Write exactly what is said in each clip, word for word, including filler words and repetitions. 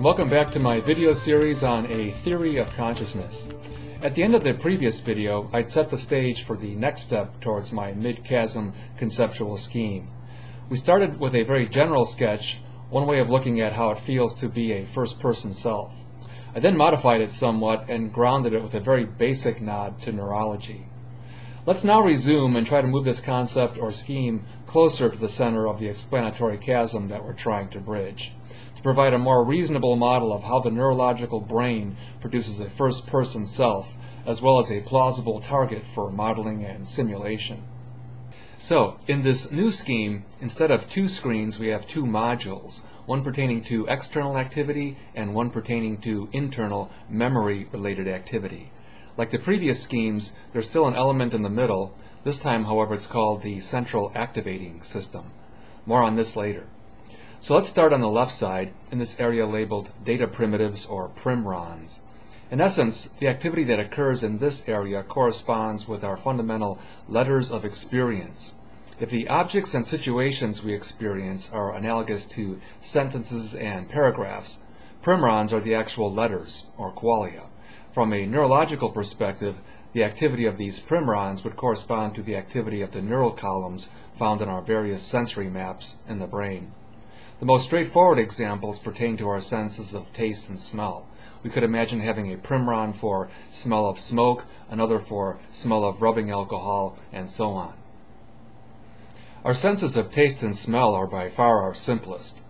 and welcome back to my video series on a theory of consciousness. At the end of the previous video, I'd set the stage for the next step towards my mid-chasm conceptual scheme. We started with a very general sketch, one way of looking at how it feels to be a first-person self. I then modified it somewhat and grounded it with a very basic nod to neurology. Let's now resume and try to move this concept or scheme closer to the center of the explanatory chasm that we're trying to bridge, to provide a more reasonable model of how the neurological brain produces a first-person self, as well as a plausible target for modeling and simulation. So, in this new scheme, instead of two screens, we have two modules, one pertaining to external activity and one pertaining to internal memory-related activity. Like the previous schemes, there's still an element in the middle. This time, however, it's called the central activating system. More on this later. So let's start on the left side, in this area labeled data primitives or primrons. In essence, the activity that occurs in this area corresponds with our fundamental letters of experience. If the objects and situations we experience are analogous to sentences and paragraphs, primrons are the actual letters, or qualia. From a neurological perspective, the activity of these primrons would correspond to the activity of the neural columns found in our various sensory maps in the brain. The most straightforward examples pertain to our senses of taste and smell. We could imagine having a primron for smell of smoke, another for smell of rubbing alcohol, and so on. Our senses of taste and smell are by far our simplest.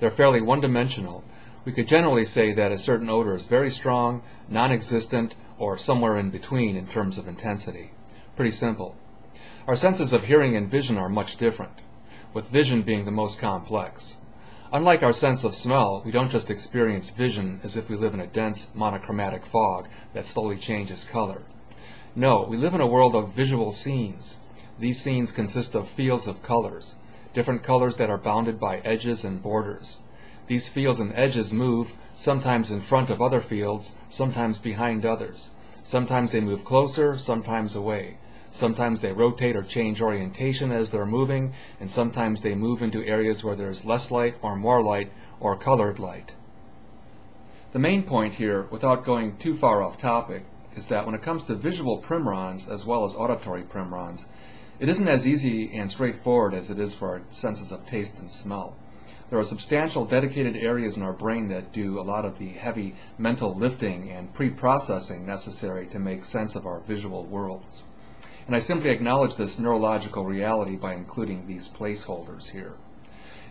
They're fairly one-dimensional. We could generally say that a certain odor is very strong, non-existent, or somewhere in between in terms of intensity. Pretty simple. Our senses of hearing and vision are much different, with vision being the most complex. Unlike our sense of smell, we don't just experience vision as if we live in a dense monochromatic fog that slowly changes color. No, we live in a world of visual scenes. These scenes consist of fields of colors, different colors that are bounded by edges and borders. These fields and edges move, sometimes in front of other fields, sometimes behind others. Sometimes they move closer, sometimes away. Sometimes they rotate or change orientation as they're moving, and sometimes they move into areas where there's less light or more light or colored light. The main point here, without going too far off topic, is that when it comes to visual primrons as well as auditory primrons, it isn't as easy and straightforward as it is for our senses of taste and smell. There are substantial dedicated areas in our brain that do a lot of the heavy mental lifting and pre-processing necessary to make sense of our visual worlds. And I simply acknowledge this neurological reality by including these placeholders here.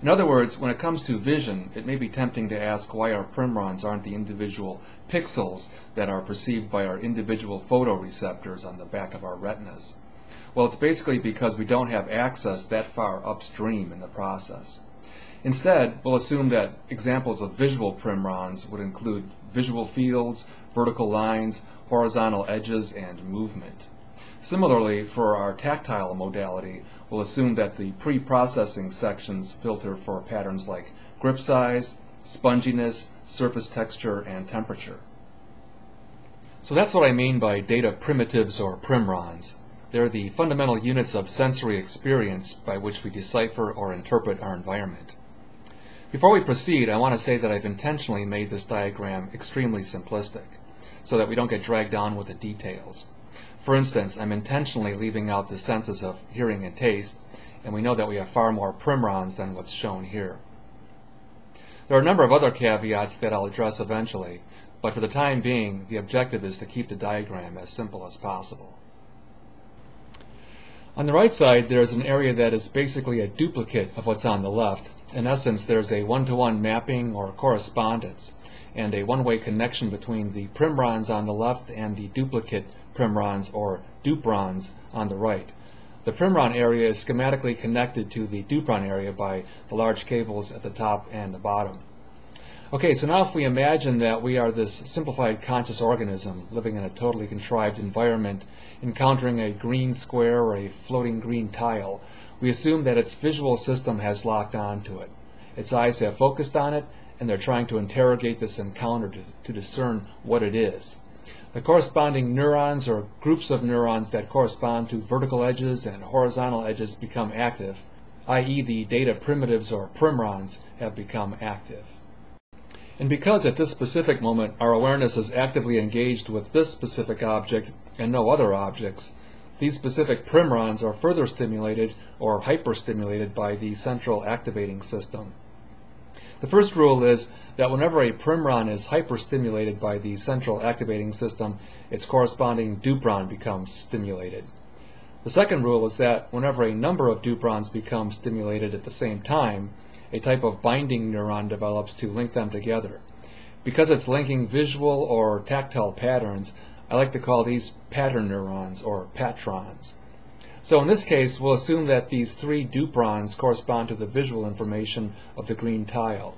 In other words, when it comes to vision, it may be tempting to ask why our primrons aren't the individual pixels that are perceived by our individual photoreceptors on the back of our retinas. Well, it's basically because we don't have access that far upstream in the process. Instead, we'll assume that examples of visual primrons would include visual fields, vertical lines, horizontal edges, and movement. Similarly, for our tactile modality, we'll assume that the pre-processing sections filter for patterns like grip size, sponginess, surface texture, and temperature. So that's what I mean by data primitives or primrons. They're the fundamental units of sensory experience by which we decipher or interpret our environment. Before we proceed, I want to say that I've intentionally made this diagram extremely simplistic, so that we don't get dragged down with the details. For instance, I'm intentionally leaving out the senses of hearing and taste, and we know that we have far more primrons than what's shown here. There are a number of other caveats that I'll address eventually, but for the time being, the objective is to keep the diagram as simple as possible. On the right side, there's an area that is basically a duplicate of what's on the left. In essence, there's a one-to-one mapping or correspondence, and a one-way connection between the primrons on the left and the duplicate primrons or duprons on the right. The primron area is schematically connected to the dupron area by the large cables at the top and the bottom. Okay, so now if we imagine that we are this simplified conscious organism living in a totally contrived environment, encountering a green square or a floating green tile, we assume that its visual system has locked on to it. Its eyes have focused on it, and they're trying to interrogate this encounter to, to discern what it is. The corresponding neurons or groups of neurons that correspond to vertical edges and horizontal edges become active, that is the data primitives or primrons have become active. And because at this specific moment our awareness is actively engaged with this specific object and no other objects, these specific primrons are further stimulated or hyperstimulated by the central activating system. The first rule is that whenever a primron is hyperstimulated by the central activating system, its corresponding dupron becomes stimulated. The second rule is that whenever a number of duprons become stimulated at the same time, a type of binding neuron develops to link them together. Because it's linking visual or tactile patterns, I like to call these pattern neurons or patrons. So in this case, we'll assume that these three duprons correspond to the visual information of the green tile.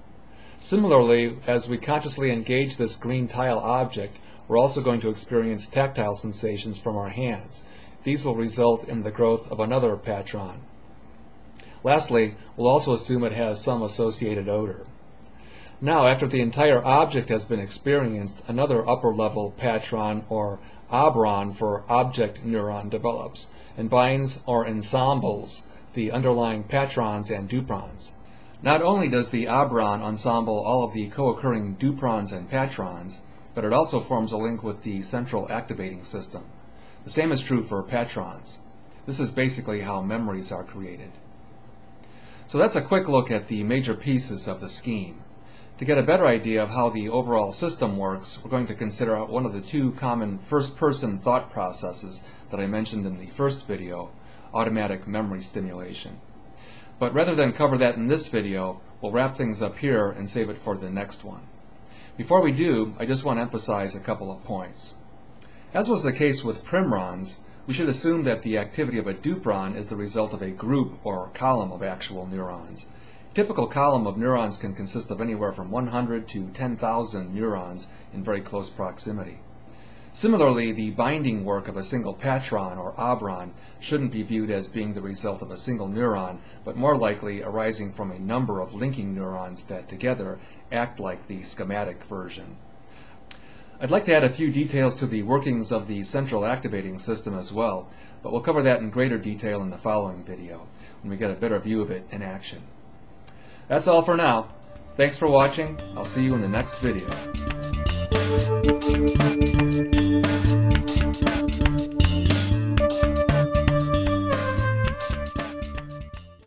Similarly, as we consciously engage this green tile object, we're also going to experience tactile sensations from our hands. These will result in the growth of another patron. Lastly, we'll also assume it has some associated odor. Now, after the entire object has been experienced, another upper-level patron or obron for object neuron develops and binds or ensembles the underlying patrons and duprons. Not only does the obron ensemble all of the co-occurring duprons and patrons, but it also forms a link with the central activating system. The same is true for patrons. This is basically how memories are created. So that's a quick look at the major pieces of the scheme. To get a better idea of how the overall system works, we're going to consider one of the two common first-person thought processes that I mentioned in the first video, automatic memory stimulation. But rather than cover that in this video, we'll wrap things up here and save it for the next one. Before we do, I just want to emphasize a couple of points. As was the case with primrons, we should assume that the activity of a dupron is the result of a group or column of actual neurons. A typical column of neurons can consist of anywhere from one hundred to ten thousand neurons in very close proximity. Similarly, the binding work of a single patron or obron shouldn't be viewed as being the result of a single neuron, but more likely arising from a number of linking neurons that together act like the schematic version. I'd like to add a few details to the workings of the central activating system as well, but we'll cover that in greater detail in the following video, when we get a better view of it in action. That's all for now. Thanks for watching. I'll see you in the next video.